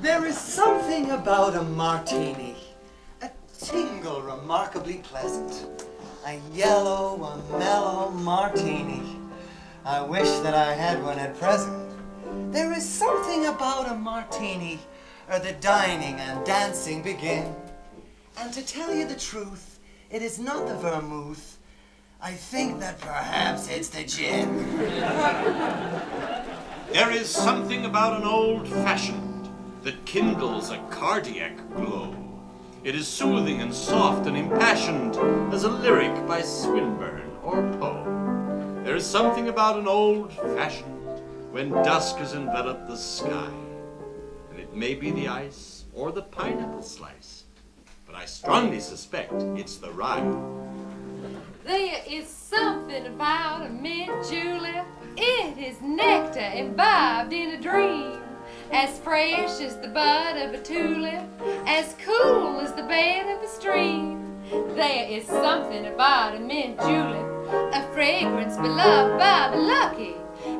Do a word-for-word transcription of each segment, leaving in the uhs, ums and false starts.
There is something about a martini, a tingle remarkably pleasant, a yellow, a mellow martini. I wish that I had one at present. There is something about a martini, or the dining and dancing begin. And to tell you the truth, it is not the vermouth. I think that perhaps it's the gin. There is something about an old-fashioned that kindles a cardiac glow. It is soothing and soft and impassioned as a lyric by Swinburne or Poe. There is something about an old-fashioned when dusk has enveloped the sky. And it may be the ice or the pineapple slice, but I strongly suspect it's the rhyme. There is something about a mint julep. It is nectar imbibed in a dream, as fresh as the bud of a tulip, as cool as the bed of a stream. There is something about a mint julep, a fragrance beloved by the lucky,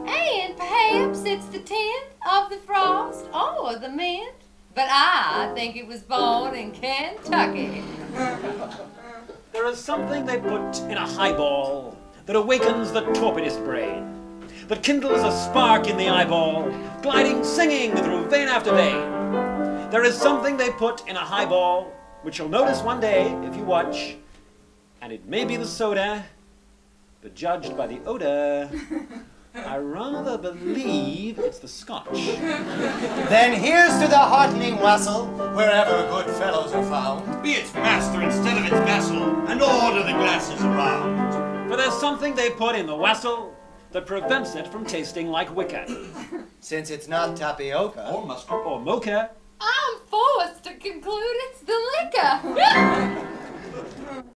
and perhaps it's the tint of the frost or the mint. But I think it was born in Kentucky. There is something they put in a highball that awakens the torpidest brain, that kindles a spark in the eyeball, gliding, singing through vein after vein. There is something they put in a highball which you'll notice one day if you watch, and it may be the soda, but judged by the odor, I rather believe it's the Scotch. Then here's to the heartening wassail, wherever good fellows are found. Be its master instead of its vassal, and order the glasses around. For there's something they put in the wassail that prevents it from tasting like wicker. Since it's not tapioca, or mustard, or mocha, I'm forced to conclude